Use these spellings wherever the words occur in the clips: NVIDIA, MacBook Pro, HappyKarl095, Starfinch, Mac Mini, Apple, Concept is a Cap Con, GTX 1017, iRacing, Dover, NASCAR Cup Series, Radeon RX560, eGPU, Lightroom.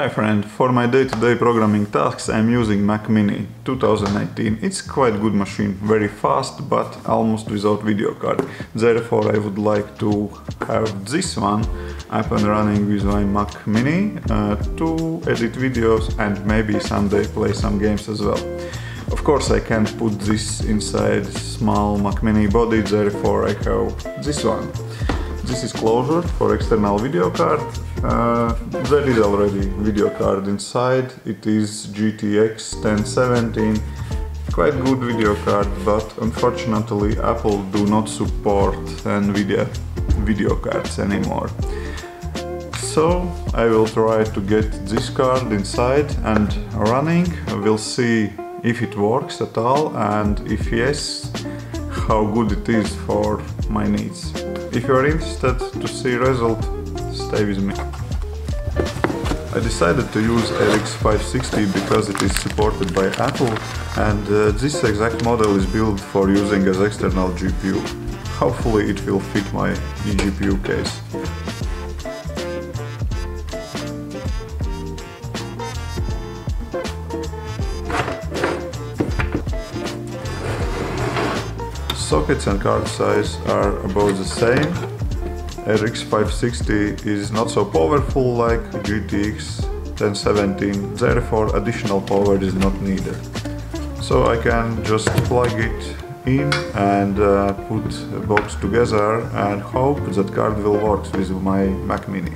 Hi friend, for my day-to-day programming tasks I'm using Mac Mini 2018. It's quite a good machine, very fast but almost without video card. Therefore I would like to have this one up and running with my Mac Mini to edit videos and maybe someday play some games as well. Of course I can't put this inside small Mac Mini body, therefore I have this one. This is closure for external video card. There is already video card inside. It is GTX 1017. Quite good video card, but unfortunately Apple do not support NVIDIA video cards anymore. So I will try to get this card inside and running. We'll see if it works at all, and if yes, how good it is for my needs. If you are interested to see result, stay with me. I decided to use RX560 because it is supported by Apple, and this exact model is built for using as external GPU. Hopefully it will fit my eGPU case. Sockets and card size are about the same. RX560 is not so powerful like GTX 1017, therefore additional power is not needed. So I can just plug it in and put a box together and hope that card will work with my Mac Mini.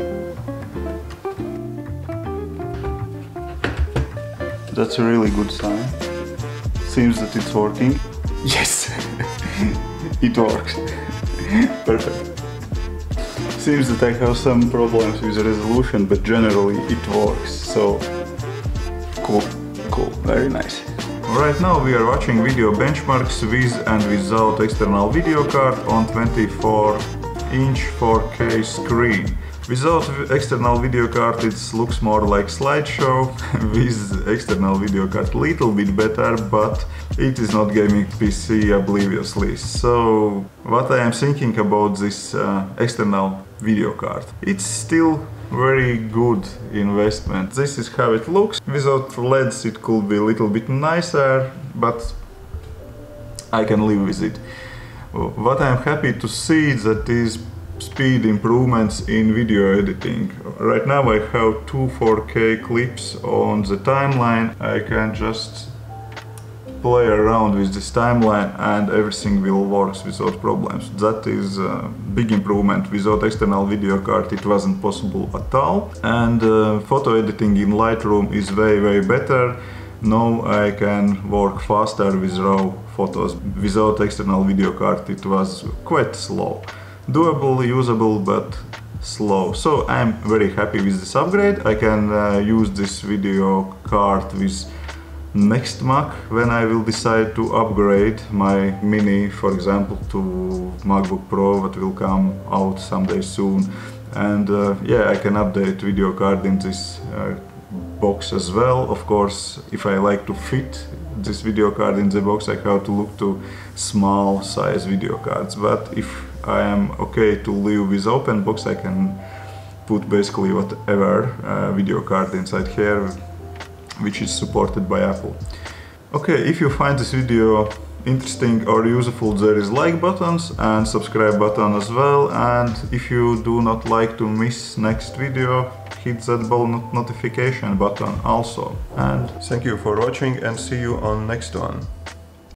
That's a really good sign. Seems that it's working. Yes! It works. Perfect. Seems that I have some problems with the resolution, but generally it works, so cool, very nice. Right now we are watching video benchmarks with and without external video card on 24-inch 4K screen. Without external video card it looks more like slideshow, with external video card little bit better, but it is not gaming PC obviously. So what I am thinking about this external video card? It's still very good investment. This is how it looks. Without LEDs it could be a little bit nicer, but I can live with it. What I am happy to see that is speed improvements in video editing. Right now I have two 4K clips on the timeline. I can just play around with this timeline and everything will work without problems. That is a big improvement. Without external video card it wasn't possible at all. And photo editing in Lightroom is way better. Now I can work faster with raw photos. Without external video card it was quite slow. Doable, usable, but slow. So I'm very happy with this upgrade. I can use this video card with next Mac when I will decide to upgrade my Mini, for example, to MacBook Pro that will come out someday soon. And yeah, I can update video card in this box as well. Of course, if I like to fit this video card in the box, I have to look to small size video cards. But if I am okay to live with open box, I can put basically whatever video card inside here, which is supported by Apple. Okay, if you find this video interesting or useful, there is like buttons and subscribe button as well. And if you do not like to miss next video, hit that bell notification button also. And thank you for watching and see you on next one.